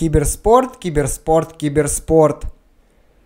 Киберспорт, киберспорт, киберспорт.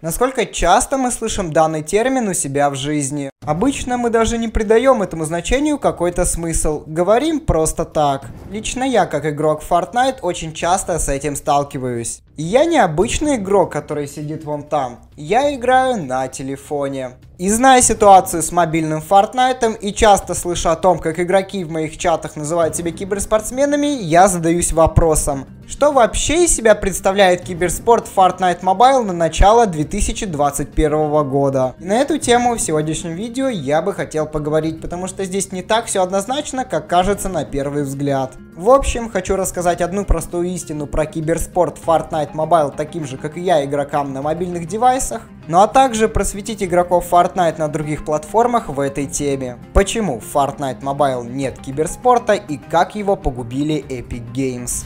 Насколько часто мы слышим данный термин у себя в жизни? Обычно мы даже не придаем этому значению какой-то смысл, говорим просто так. Лично я, как игрок Fortnite, очень часто с этим сталкиваюсь. И я не обычный игрок, который сидит вон там. Я играю на телефоне. И зная ситуацию с мобильным Fortnite и часто слыша о том, как игроки в моих чатах называют себя киберспортсменами, я задаюсь вопросом, что вообще из себя представляет киберспорт Fortnite Mobile на начало 2021 года. И на эту тему в сегодняшнем видео я бы хотел поговорить, потому что здесь не так все однозначно, как кажется на первый взгляд. В общем, хочу рассказать одну простую истину про киберспорт Fortnite Mobile таким же, как и я, игрокам на мобильных девайсах, ну а также просветить игроков Fortnite на других платформах в этой теме. Почему в Fortnite Mobile нет киберспорта и как его погубили Epic Games.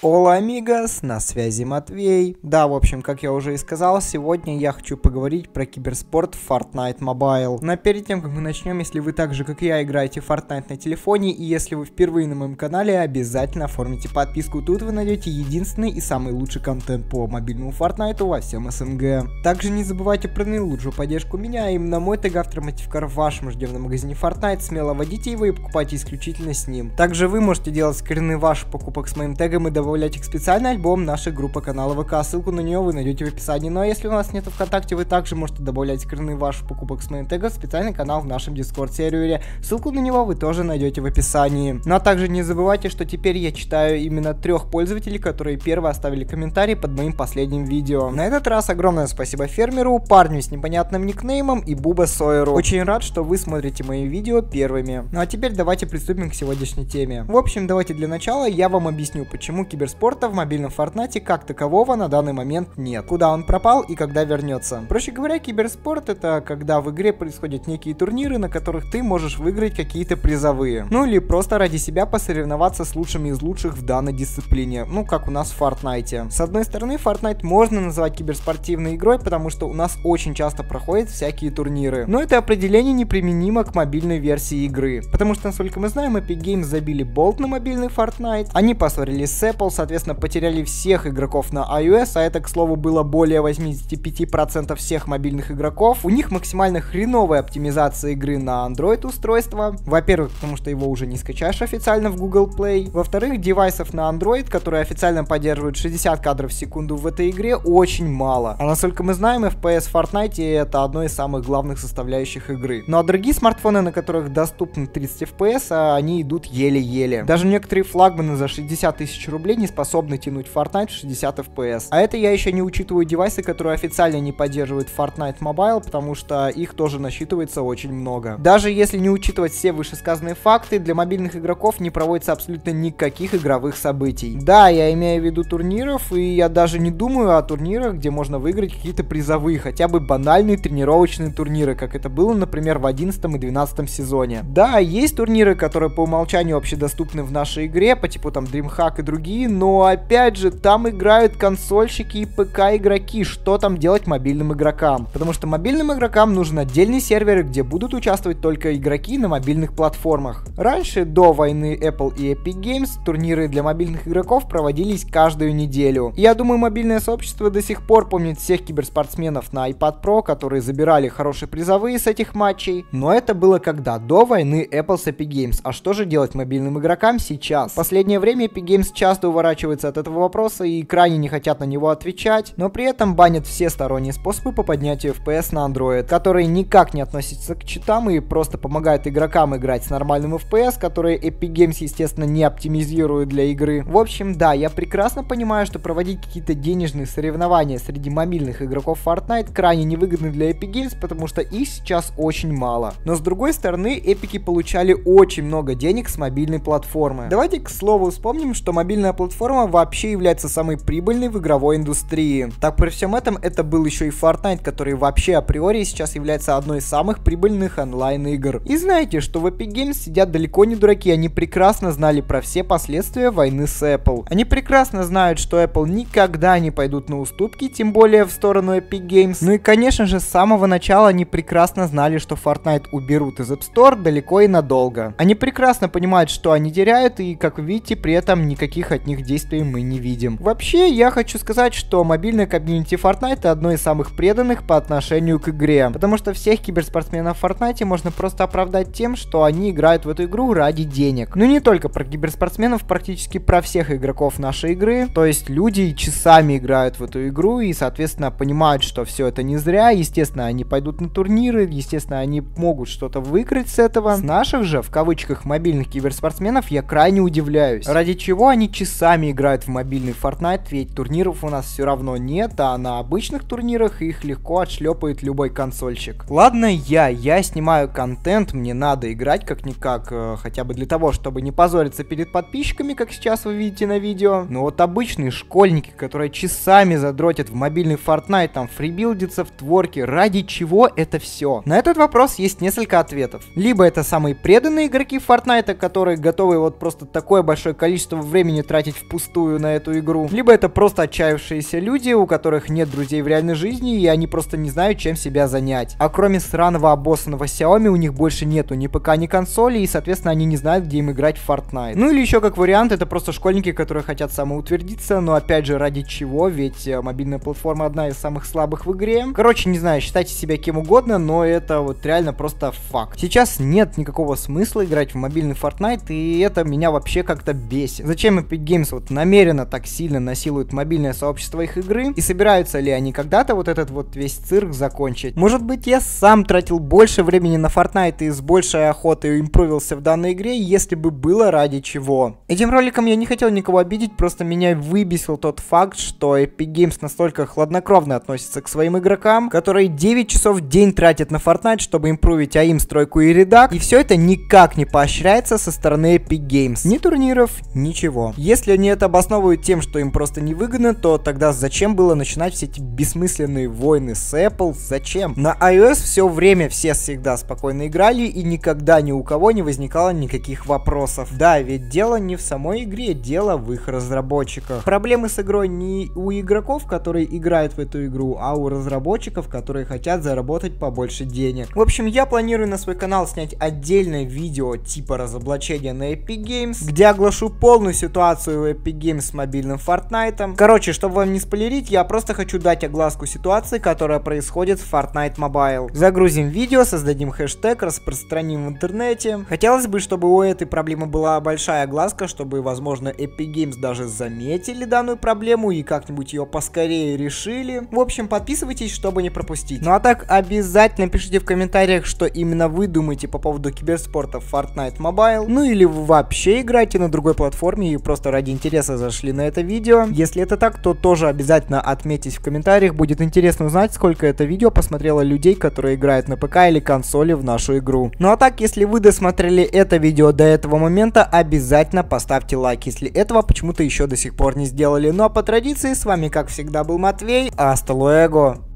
Ола, амигос, на связи Матвей. Да, в общем, как я уже и сказал, сегодня я хочу поговорить про киберспорт в Fortnite Mobile. Но перед тем, как мы начнем, если вы так же, как и я, играете в Fortnite на телефоне, и если вы впервые на моем канале, обязательно оформите подписку, тут вы найдете единственный и самый лучший контент по мобильному Fortnite во всем СНГ. Также не забывайте про наилучшую поддержку меня, именно мой тег-автор MATTEWKAR в вашем ждевном магазине Fortnite, смело вводите его и покупайте исключительно с ним. Также вы можете делать скрины ваших покупок с моим тегом и добавлять их в специальный альбом нашей группы канала ВК, ссылку на нее вы найдете в описании. Ну а если у нас нет ВКонтакте, вы также можете добавлять скрины ваших покупок с моим тегом в специальный канал в нашем Discord сервере, ссылку на него вы тоже найдете в описании. Ну а также не забывайте, что теперь я читаю именно 3 пользователей, которые первые оставили комментарий под моим последним видео. На этот раз огромное спасибо Фермеру, Парню с непонятным никнеймом и Бубе Сойеру. Очень рад, что вы смотрите мои видео первыми. Ну а теперь давайте приступим к сегодняшней теме. В общем, давайте для начала я вам объясню, почему киберспорта в мобильном Fortnite как такового на данный момент нет, куда он пропал и когда вернется. Проще говоря, киберспорт — это когда в игре происходят некие турниры, на которых ты можешь выиграть какие-то призовые, ну или просто ради себя посоревноваться с лучшими из лучших в данной дисциплине, ну как у нас в Fortnite. С одной стороны, Fortnite можно назвать киберспортивной игрой, потому что у нас очень часто проходят всякие турниры, но это определение неприменимо к мобильной версии игры, потому что, насколько мы знаем, Epic Games забили болт на мобильный Fortnite, они поссорились с Apple, соответственно, потеряли всех игроков на iOS, а это, к слову, было более 85% всех мобильных игроков. У них максимально хреновая оптимизация игры на Android устройство. Во-первых, потому что его уже не скачаешь официально в Google Play. Во-вторых, девайсов на Android, которые официально поддерживают 60 кадров в секунду в этой игре, очень мало. А насколько мы знаем, FPS в Fortnite это одно из самых главных составляющих игры. Ну а другие смартфоны, на которых доступны 30 FPS, они идут еле-еле. Даже некоторые флагманы за 60 000 рублей не способны тянуть Fortnite в 60 FPS. А это я еще не учитываю девайсы, которые официально не поддерживают Fortnite Mobile, потому что их тоже насчитывается очень много. Даже если не учитывать все вышесказанные факты, для мобильных игроков не проводится абсолютно никаких игровых событий. Да, я имею в виду турниров, и я даже не думаю о турнирах, где можно выиграть какие-то призовые, хотя бы банальные тренировочные турниры, как это было, например, в 11 и 12 сезоне. Да, есть турниры, которые по умолчанию общедоступны в нашей игре, по типу там DreamHack и другие, но опять же, там играют консольщики и ПК-игроки, что там делать мобильным игрокам? Потому что мобильным игрокам нужен отдельный сервер, где будут участвовать только игроки на мобильных платформах. Раньше, до войны Apple и Epic Games, турниры для мобильных игроков проводились каждую неделю. Я думаю, мобильное сообщество до сих пор помнит всех киберспортсменов на iPad Pro, которые забирали хорошие призовые с этих матчей. Но это было когда? До войны Apple с Epic Games. А что же делать мобильным игрокам сейчас? В последнее время Epic Games часто уворачиваются от этого вопроса и крайне не хотят на него отвечать, но при этом банят все сторонние способы по поднятию FPS на Android, которые никак не относятся к читам и просто помогают игрокам играть с нормальным FPS, которые Epic Games, естественно, не оптимизируют для игры. В общем, да, я прекрасно понимаю, что проводить какие-то денежные соревнования среди мобильных игроков Fortnite крайне невыгодно для Epic Games, потому что их сейчас очень мало. Но с другой стороны, эпики получали очень много денег с мобильной платформы. Давайте, к слову, вспомним, что мобильная платформа вообще является самой прибыльной в игровой индустрии. Так, при всем этом, это был еще и Fortnite, который вообще априори сейчас является одной из самых прибыльных онлайн игр. И знаете, что в Epic Games сидят далеко не дураки, они прекрасно знали про все последствия войны с Apple. Они прекрасно знают, что Apple никогда не пойдут на уступки, тем более в сторону Epic Games. Ну и конечно же, с самого начала они прекрасно знали, что Fortnite уберут из App Store далеко и надолго. Они прекрасно понимают, что они теряют, и как вы видите, при этом никаких от них действий мы не видим. Вообще, я хочу сказать, что мобильное комьюнити Fortnite одно из самых преданных по отношению к игре, потому что всех киберспортсменов в Fortnite можно просто оправдать тем, что они играют в эту игру ради денег. Но не только про киберспортсменов, практически про всех игроков нашей игры, то есть люди часами играют в эту игру и, соответственно, понимают, что все это не зря, естественно, они пойдут на турниры, естественно, они могут что-то выиграть с этого. С наших же, в кавычках, мобильных киберспортсменов я крайне удивляюсь, ради чего они часами играют в мобильный Fortnite, ведь турниров у нас все равно нет, а на обычных турнирах их легко отшлепает любой консольщик. Ладно, я снимаю контент, мне надо играть как-никак, хотя бы для того, чтобы не позориться перед подписчиками, как сейчас вы видите на видео. Но вот обычные школьники, которые часами задротят в мобильный Fortnite, там фрибилдятся в творке, ради чего это все? На этот вопрос есть несколько ответов. Либо это самые преданные игроки Fortnite, которые готовы вот просто такое большое количество времени тратить впустую на эту игру, либо это просто отчаявшиеся люди, у которых нет друзей в реальной жизни, и они просто не знают, чем себя занять. А кроме сраного обоссанного Xiaomi у них больше нету ни ПК, ни консоли, и соответственно они не знают, где им играть в Fortnite. Ну или еще как вариант, это просто школьники, которые хотят самоутвердиться, но опять же ради чего, ведь мобильная платформа одна из самых слабых в игре. Короче, не знаю, считайте себя кем угодно, но это вот реально просто факт. Сейчас нет никакого смысла играть в мобильный Fortnite, и это меня вообще как-то бесит. Зачем Epic Games вот намеренно так сильно насилует мобильное сообщество их игры, и собираются ли они когда-то вот этот вот весь цирк закончить? Может быть, я сам тратил больше времени на Fortnite и с большей охотой импровился в данной игре, если бы было ради чего. Этим роликом я не хотел никого обидеть, просто меня выбесил тот факт, что Epic Games настолько хладнокровно относится к своим игрокам, которые 9 часов в день тратят на Fortnite, чтобы импровить АИМ, стройку и редак, и все это никак не поощряется со стороны Epic Games. Ни турниров, ничего. Если они это обосновывают тем, что им просто невыгодно, то тогда зачем было начинать все эти бессмысленные войны с Apple? Зачем? На iOS все время все всегда спокойно играли, и никогда ни у кого не возникало никаких вопросов. Да, ведь дело не в самой игре, дело в их разработчиках. Проблемы с игрой не у игроков, которые играют в эту игру, а у разработчиков, которые хотят заработать побольше денег. В общем, я планирую на свой канал снять отдельное видео типа разоблачения на Epic Games, где оглашу полную ситуацию в Epic Games с мобильным Fortnite. Короче, чтобы вам не спойлерить, я просто хочу дать огласку ситуации, которая происходит в Fortnite Mobile. Загрузим видео, создадим хэштег, распространим в интернете. Хотелось бы, чтобы у этой проблемы была большая огласка, чтобы, возможно, Epic Games даже заметили данную проблему и как-нибудь ее поскорее решили. В общем, подписывайтесь, чтобы не пропустить. Ну а так, обязательно пишите в комментариях, что именно вы думаете по поводу киберспорта в Fortnite Mobile, ну или вы вообще играете на другой платформе и просто ради интереса зашли на это видео. Если это так, то тоже обязательно отметьтесь в комментариях, будет интересно узнать, сколько это видео посмотрело людей, которые играют на ПК или консоли в нашу игру. Ну а так, если вы досмотрели это видео до этого момента, обязательно поставьте лайк, если этого почему-то еще до сих пор не сделали. Ну а по традиции, с вами как всегда был Матвей, аста луэго.